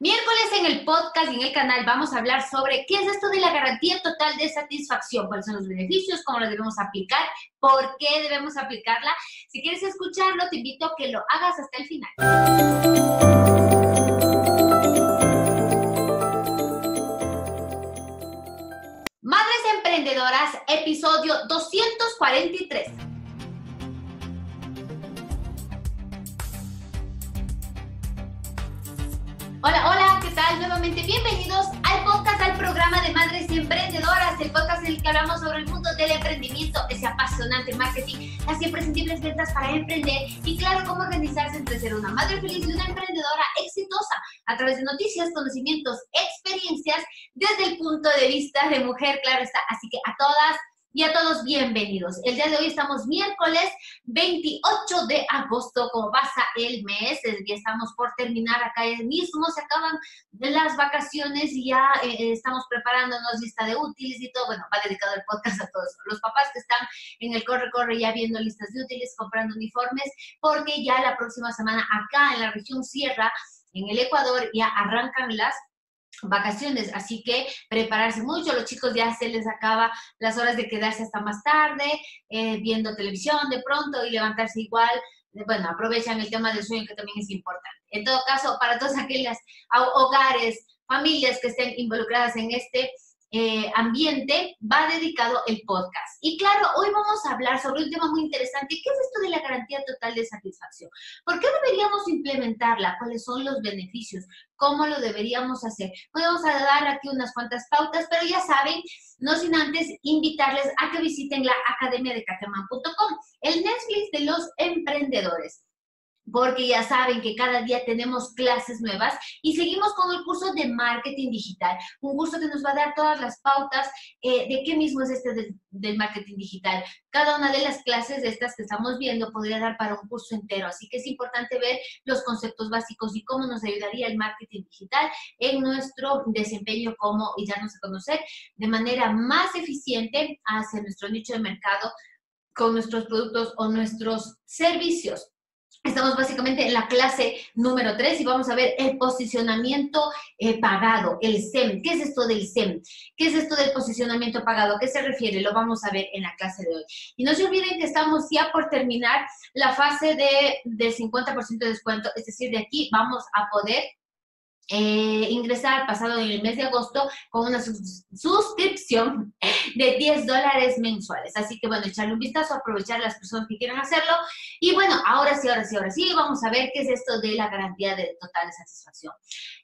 Miércoles en el podcast y en el canal vamos a hablar sobre qué es esto de la garantía total de satisfacción, cuáles son los beneficios, cómo los debemos aplicar, por qué debemos aplicarla. Si quieres escucharlo, te invito a que lo hagas hasta el final. Madres Emprendedoras, episodio 243. Hola, ¿qué tal? Nuevamente bienvenidos al podcast, al programa de Madres Emprendedoras, el podcast en el que hablamos sobre el mundo del emprendimiento, ese apasionante marketing, las imprescindibles ventas para emprender y claro, cómo organizarse entre ser una madre feliz y una emprendedora exitosa a través de noticias, conocimientos, experiencias desde el punto de vista de mujer, claro está. Así que a todas y a todos bienvenidos. El día de hoy estamos miércoles 28 de agosto, como pasa el mes, ya estamos por terminar acá mismo, se acaban las vacaciones y ya estamos preparándonos lista de útiles y todo. Bueno, va dedicado el podcast a todos los papás que están en el corre-corre ya viendo listas de útiles, comprando uniformes, porque ya la próxima semana acá en la región Sierra, en el Ecuador, ya arrancan las vacaciones, así que prepararse mucho. Los chicos ya se les acaba las horas de quedarse hasta más tarde viendo televisión de pronto y levantarse igual. Bueno, aprovechan el tema del sueño, que también es importante. En todo caso, para todos aquellos hogares, familias que estén involucradas en este ambiente, va dedicado el podcast. Y claro, hoy vamos a hablar sobre un tema muy interesante. ¿Qué es esto de la garantía total de satisfacción? ¿Por qué deberíamos implementarla? ¿Cuáles son los beneficios? ¿Cómo lo deberíamos hacer? Vamos a dar aquí unas cuantas pautas, pero ya saben, no sin antes invitarles a que visiten la Academia de Katyaman.com, el Netflix de los emprendedores. Porque ya saben que cada día tenemos clases nuevas y seguimos con el curso de marketing digital, un curso que nos va a dar todas las pautas de qué mismo es este del marketing digital. Cada una de las clases de estas que estamos viendo podría dar para un curso entero, así que es importante ver los conceptos básicos y cómo nos ayudaría el marketing digital en nuestro desempeño, cómo y darnos a conocer de manera más eficiente hacia nuestro nicho de mercado con nuestros productos o nuestros servicios. Estamos básicamente en la clase número 3 y vamos a ver el posicionamiento pagado, el SEM. ¿Qué es esto del SEM? ¿Qué es esto del posicionamiento pagado? ¿A qué se refiere? Lo vamos a ver en la clase de hoy. Y no se olviden que estamos ya por terminar la fase del 50% de descuento, es decir, de aquí vamos a poder ingresar pasado en el mes de agosto con una suscripción de $10 mensuales. Así que bueno, echarle un vistazo, aprovechar las personas que quieran hacerlo. Y bueno, ahora sí, vamos a ver qué es esto de la garantía de total satisfacción.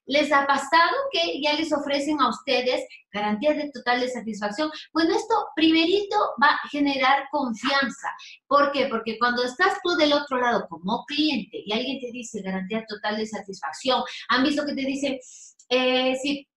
¿Les ha pasado que ya les ofrecen a ustedes garantía de total satisfacción? Bueno, esto primerito va a generar confianza. ¿Por qué? Porque cuando estás tú del otro lado como cliente y alguien te dice garantía total de satisfacción, han visto que te dicen, sí,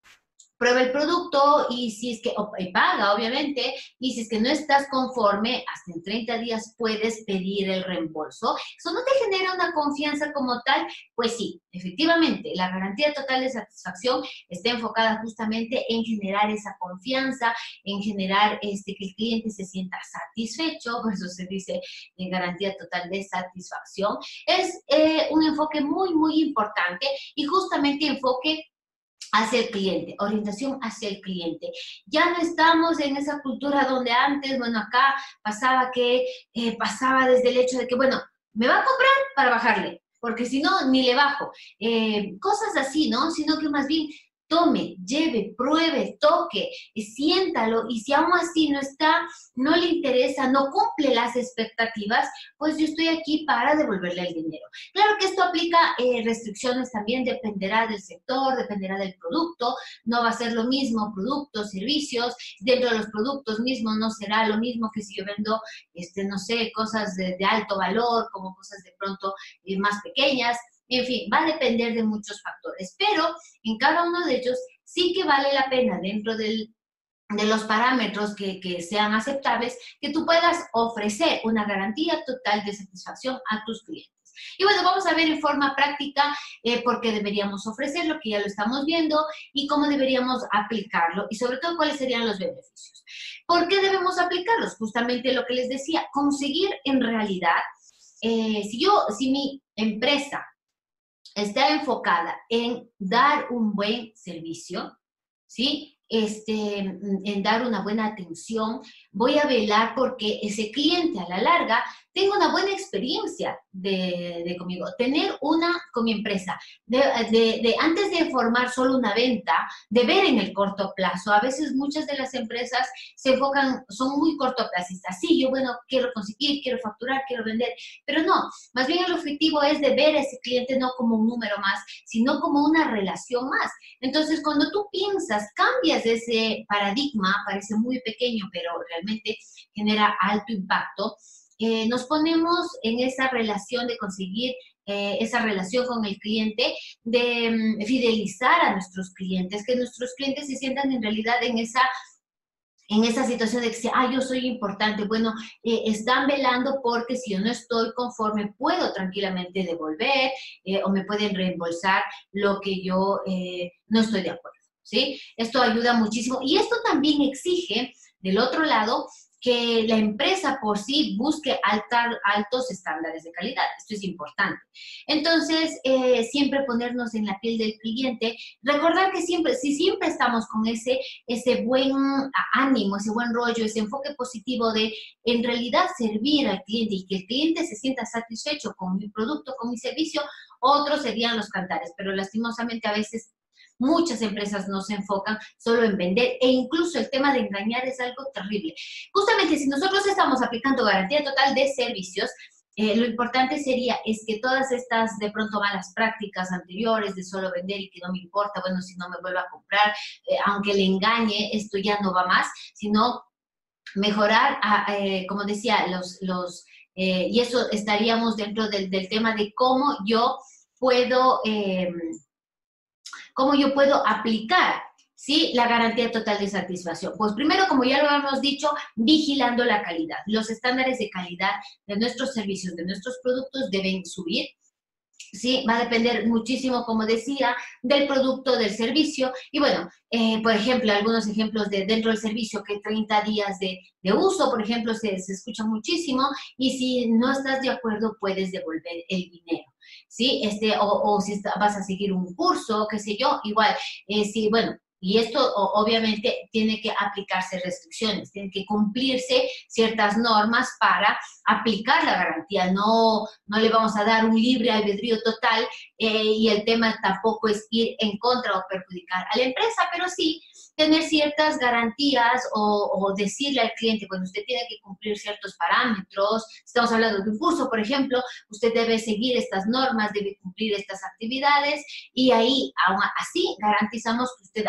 prueba el producto y si es que paga, obviamente, y si es que no estás conforme, hasta en 30 días puedes pedir el reembolso. ¿Eso no te genera una confianza como tal? Pues sí, efectivamente, la garantía total de satisfacción está enfocada justamente en generar esa confianza, en generar que el cliente se sienta satisfecho, por eso se dice en garantía total de satisfacción. Es un enfoque muy, muy importante y justamente enfoque hacia el cliente, orientación hacia el cliente. Ya no estamos en esa cultura donde antes, bueno, acá pasaba que, pasaba desde el hecho de que, bueno, me va a comprar para bajarle, porque si no, ni le bajo. Cosas así, ¿no? Sino que más bien tome, lleve, pruebe, toque, siéntalo, y si aún así no está, no le interesa, no cumple las expectativas, pues yo estoy aquí para devolverle el dinero. Claro que esto aplica restricciones también, dependerá del sector, dependerá del producto, no va a ser lo mismo productos, servicios, dentro de los productos mismos no será lo mismo que si yo vendo, no sé, cosas de alto valor, como cosas de pronto más pequeñas. En fin, va a depender de muchos factores, pero en cada uno de ellos sí que vale la pena dentro de los parámetros que sean aceptables, que tú puedas ofrecer una garantía total de satisfacción a tus clientes. Y bueno, vamos a ver en forma práctica por qué deberíamos ofrecerlo, que ya lo estamos viendo, y cómo deberíamos aplicarlo, y sobre todo cuáles serían los beneficios. ¿Por qué debemos aplicarlos? Justamente lo que les decía, conseguir en realidad, si mi empresa estar enfocada en dar un buen servicio, ¿sí? En dar una buena atención, voy a velar porque ese cliente a la larga tenga una buena experiencia de conmigo. Tener una con mi empresa, antes de formar solo una venta, de ver en el corto plazo. A veces muchas de las empresas se enfocan, son muy cortoplacistas. Sí, yo bueno, quiero conseguir, quiero facturar, quiero vender, pero no, más bien el objetivo es de ver a ese cliente no como un número más, sino como una relación más. Entonces, cuando tú piensas, cambias ese paradigma, parece muy pequeño, pero realmente genera alto impacto, nos ponemos en esa relación de conseguir esa relación con el cliente, de fidelizar a nuestros clientes, que nuestros clientes se sientan en realidad en esa situación de que, yo soy importante. Bueno, están velando porque si yo no estoy conforme, puedo tranquilamente devolver o me pueden reembolsar lo que yo no estoy de acuerdo. ¿Sí? Esto ayuda muchísimo. Y esto también exige, del otro lado, que la empresa por sí busque altos estándares de calidad. Esto es importante. Entonces, siempre ponernos en la piel del cliente. Recordar que siempre, si siempre estamos con ese buen ánimo, ese buen rollo, ese enfoque positivo de, en realidad, servir al cliente y que el cliente se sienta satisfecho con mi producto, con mi servicio, otros serían los cantares. Pero lastimosamente a veces muchas empresas no se enfocan solo en vender, e incluso el tema de engañar es algo terrible. Justamente si nosotros estamos aplicando garantía total de servicios, lo importante sería es que todas estas de pronto malas prácticas anteriores de solo vender y que no me importa, bueno, si no me vuelvo a comprar, aunque le engañe, esto ya no va más, sino mejorar, como decía, y eso estaríamos dentro del tema de cómo yo puedo aplicar, ¿sí?, la garantía total de satisfacción. Pues primero, como ya lo hemos dicho, vigilando la calidad. Los estándares de calidad de nuestros servicios, de nuestros productos deben subir, ¿sí? Va a depender muchísimo, como decía, del producto, del servicio. Y bueno, por ejemplo, algunos ejemplos de dentro del servicio, que 30 días de uso, por ejemplo, se escucha muchísimo. Y si no estás de acuerdo, puedes devolver el dinero. ¿Sí? O si vas a seguir un curso, qué sé yo, igual, sí, bueno, y esto obviamente tiene que aplicarse restricciones, tienen que cumplirse ciertas normas para aplicar la garantía. No le vamos a dar un libre albedrío total, y el tema tampoco es ir en contra o perjudicar a la empresa, pero sí tener ciertas garantías o decirle al cliente, bueno, usted tiene que cumplir ciertos parámetros. Estamos hablando de un curso, por ejemplo, usted debe seguir estas normas, debe cumplir estas actividades, y ahí, aún así, garantizamos que usted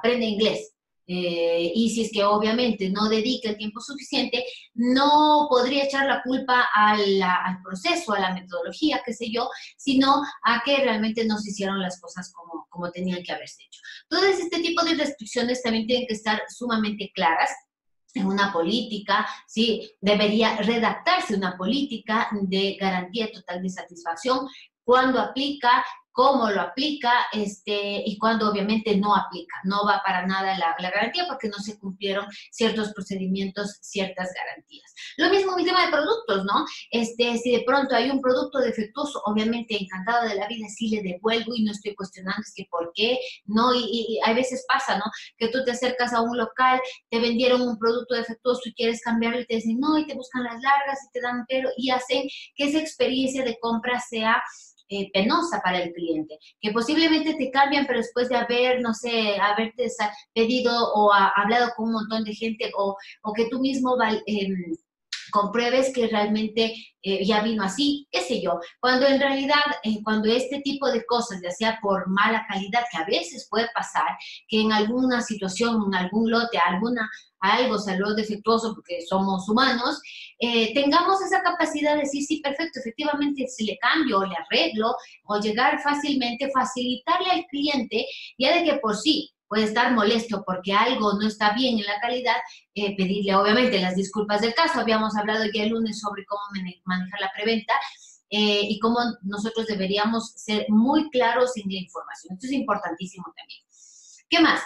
aprenda inglés. Y si es que obviamente no dedica el tiempo suficiente, no podría echar la culpa al proceso, a la metodología, qué sé yo, sino a que realmente no se hicieron las cosas como tenían que haberse hecho. Entonces, este tipo de restricciones también tienen que estar sumamente claras en una política, ¿sí? Debería redactarse una política de garantía total de satisfacción, cuándo aplica, cómo lo aplica, y cuando obviamente no aplica, no va para nada la garantía porque no se cumplieron ciertos procedimientos, ciertas garantías. Lo mismo mi tema de productos, ¿no? Si de pronto hay un producto defectuoso, obviamente encantado de la vida, sí le devuelvo y no estoy cuestionando, es que por qué, ¿no? Y a veces pasa, ¿no? Que tú te acercas a un local, te vendieron un producto defectuoso y quieres cambiarlo y te dicen no, y te buscan las largas y te dan pero, y hacen que esa experiencia de compra sea penosa para el cliente, que posiblemente te cambian, pero después de haber, no sé, haberte pedido o hablado con un montón de gente o que tú mismo compruebes que realmente ya vino así, qué sé yo. Cuando en realidad, cuando este tipo de cosas, ya sea por mala calidad, que a veces puede pasar, que en alguna situación, en algún lote, algo salió defectuoso porque somos humanos, tengamos esa capacidad de decir, sí, perfecto, efectivamente, si le cambio o le arreglo, o llegar fácilmente, facilitarle al cliente, ya de que por sí puede estar molesto porque algo no está bien en la calidad, pedirle obviamente las disculpas del caso. Habíamos hablado ya el lunes sobre cómo manejar la preventa, y cómo nosotros deberíamos ser muy claros en la información. Esto es importantísimo también. ¿Qué más?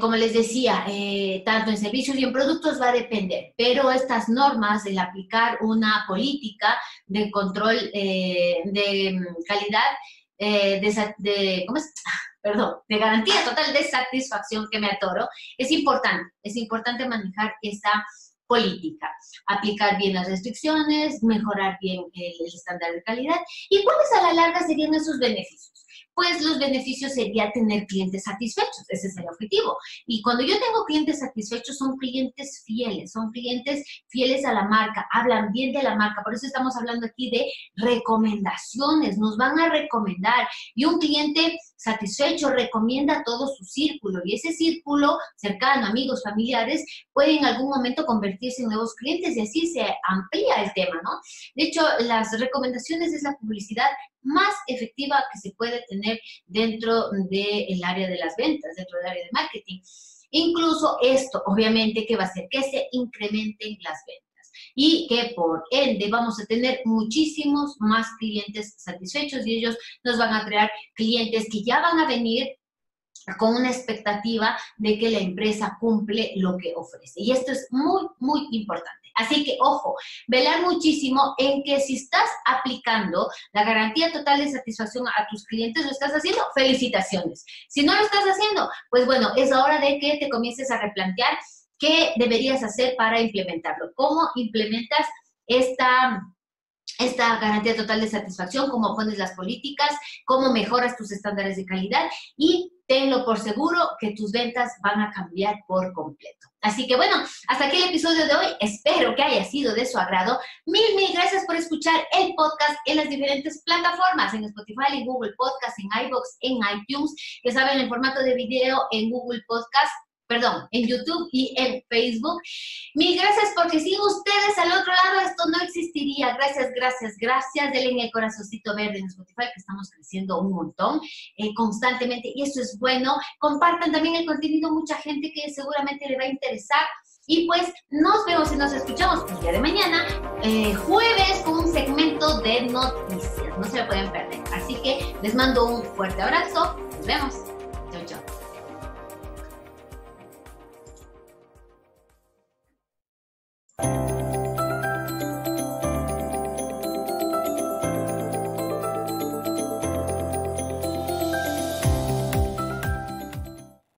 Como les decía, tanto en servicios y en productos va a depender, pero estas normas, el aplicar una política de control de calidad, de garantía total de satisfacción, que me atoro, es importante manejar esa política, aplicar bien las restricciones, mejorar bien el estándar de calidad. ¿Y cuáles a la larga serían esos beneficios? Pues los beneficios sería tener clientes satisfechos, ese es el objetivo. Y cuando yo tengo clientes satisfechos, son clientes fieles a la marca, hablan bien de la marca. Por eso estamos hablando aquí de recomendaciones, nos van a recomendar. Y un cliente satisfecho recomienda a todo su círculo. Y ese círculo cercano, amigos, familiares, puede en algún momento convertirse en nuevos clientes y así se amplía el tema, ¿no? De hecho, las recomendaciones es la publicidad más efectiva que se puede tener dentro del área de las ventas, dentro del área de marketing. Incluso esto, obviamente, que va a hacer que se incrementen las ventas y que por ende vamos a tener muchísimos más clientes satisfechos y ellos nos van a crear clientes que ya van a venir con una expectativa de que la empresa cumple lo que ofrece. Y esto es muy, muy importante. Así que, ojo, velar muchísimo en que si estás aplicando la garantía total de satisfacción a tus clientes, lo estás haciendo, felicitaciones. Si no lo estás haciendo, pues bueno, es hora de que te comiences a replantear qué deberías hacer para implementarlo. ¿Cómo implementas esta garantía total de satisfacción? ¿Cómo pones las políticas? ¿Cómo mejoras tus estándares de calidad? Y tenlo por seguro que tus ventas van a cambiar por completo. Así que bueno, hasta aquí el episodio de hoy. Espero que haya sido de su agrado. Mil gracias por escuchar el podcast en las diferentes plataformas, en Spotify, en Google Podcast, en Ivoox, en iTunes. Ya saben, en formato de video en Google Podcast, en YouTube y en Facebook. Mil gracias, porque sin ustedes al otro lado esto no existiría. Gracias. Denle en el corazoncito verde en Spotify, que estamos creciendo un montón constantemente y eso es bueno. Compartan también el contenido, mucha gente que seguramente le va a interesar. Y pues nos vemos y nos escuchamos el día de mañana, jueves, con un segmento de noticias. No se lo pueden perder. Así que les mando un fuerte abrazo. Nos vemos.